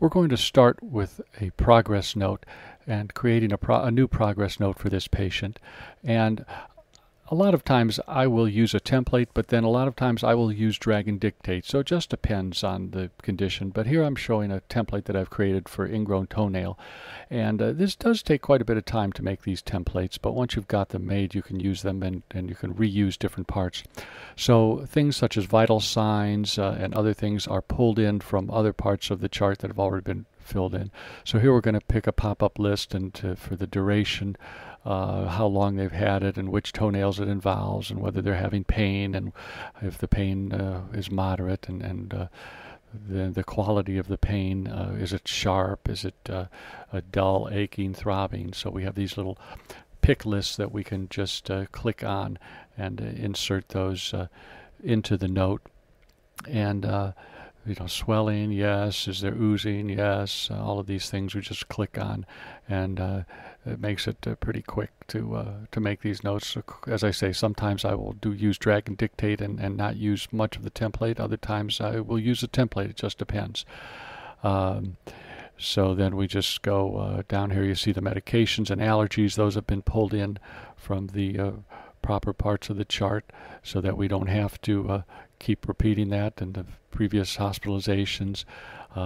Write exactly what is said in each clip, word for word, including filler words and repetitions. We're going to start with a progress note and creating a, pro a new progress note for this patient. And a lot of times I will use a template, but then a lot of times I will use Dragon Dictate. So it just depends on the condition. But here I'm showing a template that I've created for ingrown toenail. And uh, this does take quite a bit of time to make these templates, but once you've got them made, you can use them and, and you can reuse different parts. So things such as vital signs uh, and other things are pulled in from other parts of the chart that have already been filled in. So here we're going to pick a pop-up list and to, for the duration, uh, how long they've had it and which toenails it involves and whether they're having pain and if the pain uh, is moderate and, and uh, the, the quality of the pain. Uh, is it sharp? Is it uh, a dull, aching, throbbing? So we have these little pick lists that we can just uh, click on and uh, insert those uh, into the note. And uh, you know, swelling, yes. Is there oozing? Yes. Uh, all of these things we just click on, and uh, it makes it uh, pretty quick to uh, to make these notes. As I say, sometimes I will do use Dragon Dictate and, and not use much of the template. Other times I will use a template. It just depends. Um, so then we just go uh, down here. You see the medications and allergies. Those have been pulled in from the uh, proper parts of the chart so that we don't have to uh, keep repeating that and the previous hospitalizations. Uh,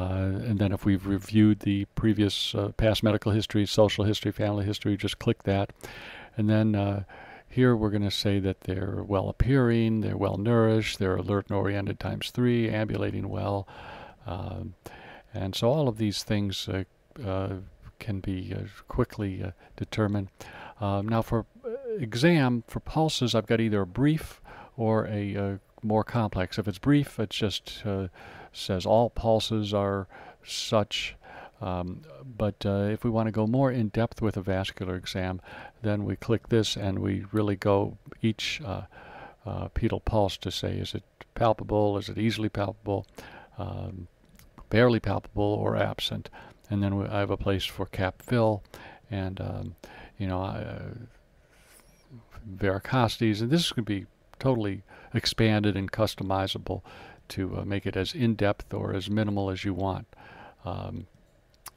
and then if we've reviewed the previous uh, past medical history, social history, family history, just click that. And then uh, here we're going to say that they're well-appearing, they're well-nourished, they're alert and oriented times three, ambulating well. Uh, and so all of these things uh, uh, can be uh, quickly uh, determined. Uh, now for exam, for pulses, I've got either a brief or a uh, more complex. If it's brief, it just uh, says all pulses are such, um, but uh, if we want to go more in depth with a vascular exam, then we click this and we really go each uh, uh, pedal pulse to say, is it palpable, is it easily palpable, um, barely palpable, or absent. And then we, I have a place for cap fill and um, you know, uh, varicosities, and this could be totally expanded and customizable to uh, make it as in-depth or as minimal as you want. Um,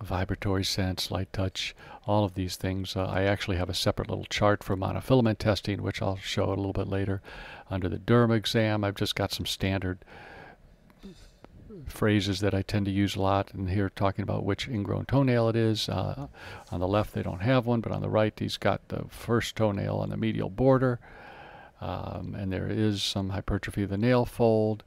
vibratory sense, light touch, all of these things. Uh, I actually have a separate little chart for monofilament testing, which I'll show a little bit later. Under the derm exam, I've just got some standard phrases that I tend to use a lot, and here talking about which ingrown toenail it is. Uh, on the left they don't have one, but on the right he's got the first toenail on the medial border. Um, and there is some hypertrophy of the nail fold.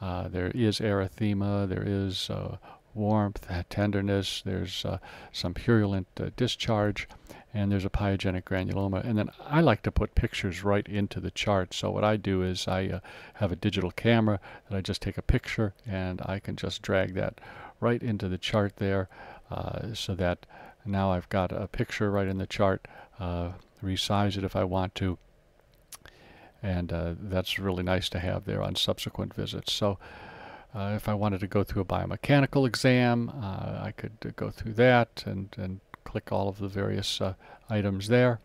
Uh, there is erythema. There is uh, warmth, tenderness. There's uh, some purulent uh, discharge, and there's a pyogenic granuloma. And then I like to put pictures right into the chart. So what I do is I uh, have a digital camera that I just take a picture, and I can just drag that right into the chart there, uh, so that now I've got a picture right in the chart. Uh, resize it if I want to. And uh, that's really nice to have there on subsequent visits. So uh, if I wanted to go through a biomechanical exam, uh, I could uh, go through that and, and click all of the various uh, items there.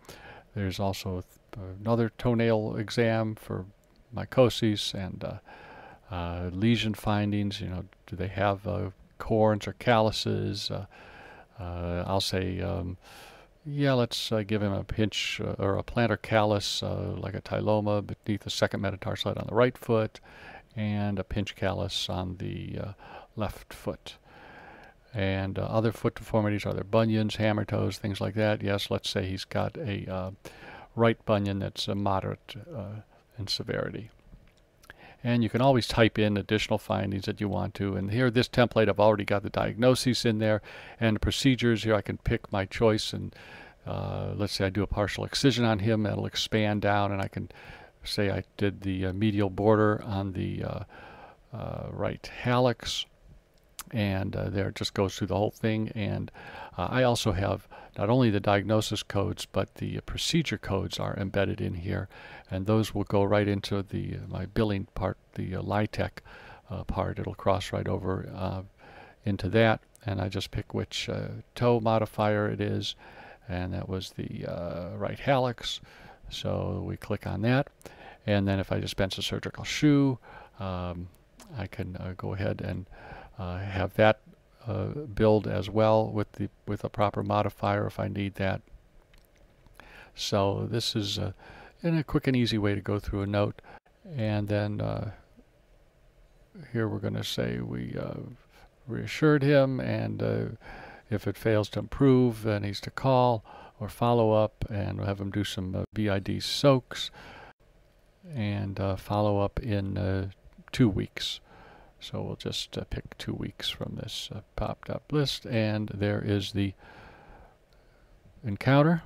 There's also another toenail exam for mycoses and uh, uh, lesion findings. You know, do they have uh, corns or calluses? Uh, uh, I'll say... Um, Yeah, let's uh, give him a pinch uh, or a plantar callus, uh, like a tyloma, beneath the second metatarsal on the right foot, and a pinch callus on the uh, left foot. And uh, other foot deformities are there bunions, hammer toes, things like that. Yes, let's say he's got a uh, right bunion that's uh, moderate uh, in severity. And you can always type in additional findings that you want to. And here, this template, I've already got the diagnoses in there and the procedures. Here I can pick my choice, and uh, let's say I do a partial excision on him. That'll expand down, and I can say I did the uh, medial border on the uh, uh, right hallux. And uh, there it just goes through the whole thing. And uh, I also have not only the diagnosis codes, but the procedure codes are embedded in here, and those will go right into the my billing part, the uh, LytecMD uh, part. It'll cross right over uh, into that, and I just pick which uh, toe modifier it is, and that was the uh, right hallux. So we click on that, and then if I dispense a surgical shoe, um, I can uh, go ahead and uh, have that uh, build as well with the with a proper modifier if I need that. So this is a, in a quick and easy way to go through a note. And then uh, here we're going to say we uh, reassured him, and uh, if it fails to improve, then he's to call or follow up, and we'll have him do some uh, B I D soaks and uh, follow up in uh, two weeks. So we'll just uh, pick two weeks from this uh, popped up list, and there is the encounter,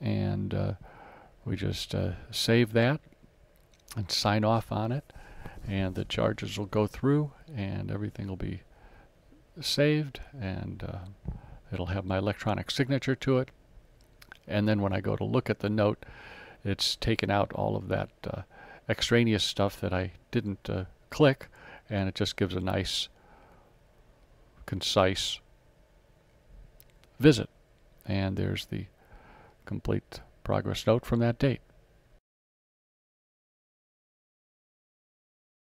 and uh, we just uh, save that and sign off on it, and the charges will go through and everything will be saved, and uh, it'll have my electronic signature to it. And then when I go to look at the note, it's taken out all of that uh, extraneous stuff that I didn't uh, click, and it just gives a nice, concise visit. And there's the complete progress note from that date.